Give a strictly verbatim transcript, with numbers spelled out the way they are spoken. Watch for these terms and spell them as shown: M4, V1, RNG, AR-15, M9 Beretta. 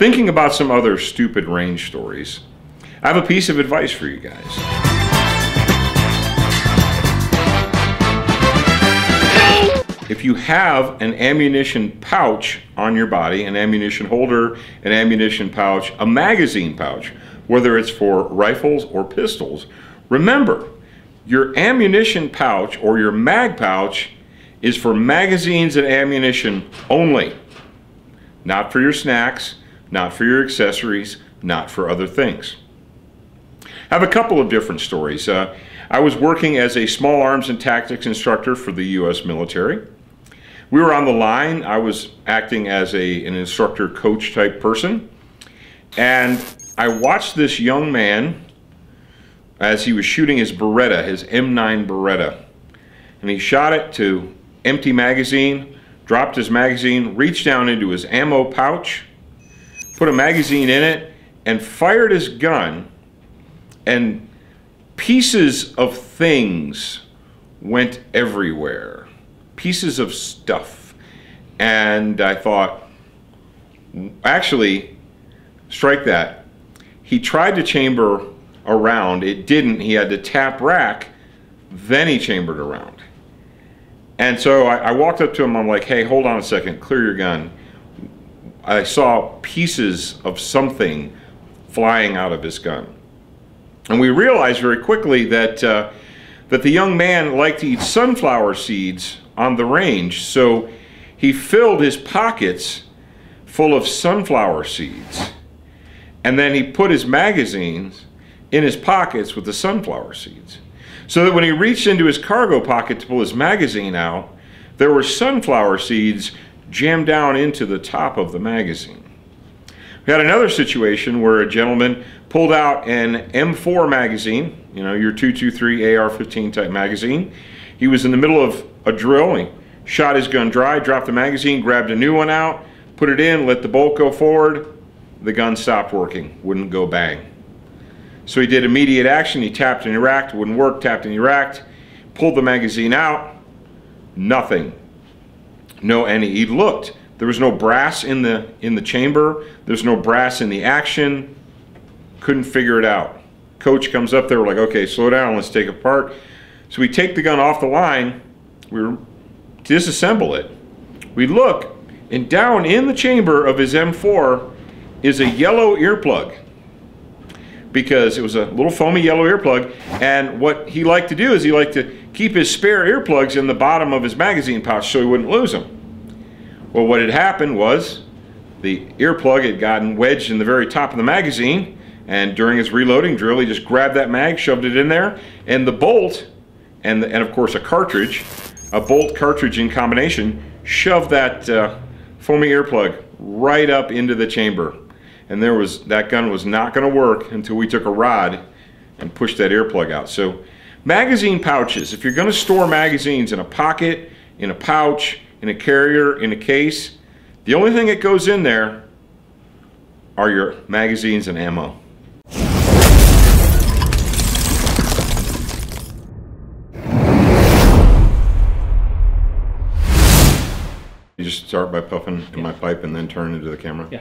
Thinking about some other stupid range stories, I have a piece of advice for you guys. If you have an ammunition pouch on your body, an ammunition holder, an ammunition pouch, a magazine pouch, whether it's for rifles or pistols, remember, your ammunition pouch or your mag pouch is for magazines and ammunition only. Not for your snacks, not for your accessories, not for other things. I have a couple of different stories. Uh, I was working as a small arms and tactics instructor for the U S military. We were on the line. I was acting as a, an instructor coach type person. And I watched this young man as he was shooting his Beretta, his M nine Beretta. And he shot it to empty magazine, dropped his magazine, reached down into his ammo pouch, put a magazine in it, and fired his gun. And pieces of things went everywhere. Pieces of stuff. And I thought, actually, strike that. He tried to chamber a round. It didn't. He had to tap rack. Then he chambered a round. And so I, I walked up to him. I'm like, hey, hold on a second. Clear your gun. I saw pieces of something flying out of his gun. And we realized very quickly that, uh, that the young man liked to eat sunflower seeds on the range, so he filled his pockets full of sunflower seeds. And then he put his magazines in his pockets with the sunflower seeds. So that when he reached into his cargo pocket to pull his magazine out, there were sunflower seeds jammed down into the top of the magazine. We had another situation where a gentleman pulled out an M four magazine, you know, your two two three A R fifteen type magazine. He was in the middle of a drill. He shot his gun dry, dropped the magazine, grabbed a new one out, put it in, let the bolt go forward. The gun stopped working, wouldn't go bang. So he did immediate action. He tapped and he racked, wouldn't work, tapped and he racked, pulled the magazine out, nothing. No, and he looked. There was no brass in the in the chamber. There's no brass in the action. Couldn't figure it out. Coach comes up there. We're like, okay, slow down. Let's take it apart. So we take the gun off the line. We disassemble it. We look, and down in the chamber of his M four is a yellow earplug, because it was a little foamy yellow earplug. And what he liked to do is he liked to keep his spare earplugs in the bottom of his magazine pouch so he wouldn't lose them. Well, what had happened was the earplug had gotten wedged in the very top of the magazine, and during his reloading drill, he just grabbed that mag, shoved it in there, and the bolt, and, the, and of course a cartridge, a bolt cartridge in combination, shoved that uh, foamy earplug right up into the chamber. And there was, that gun was not going to work until we took a rod and pushed that earplug out. So magazine pouches, if you're going to store magazines in a pocket, in a pouch, in a carrier, in a case, the only thing that goes in there are your magazines and ammo. You just start by puffing in yeah. my pipe and then turn into the camera? Yeah.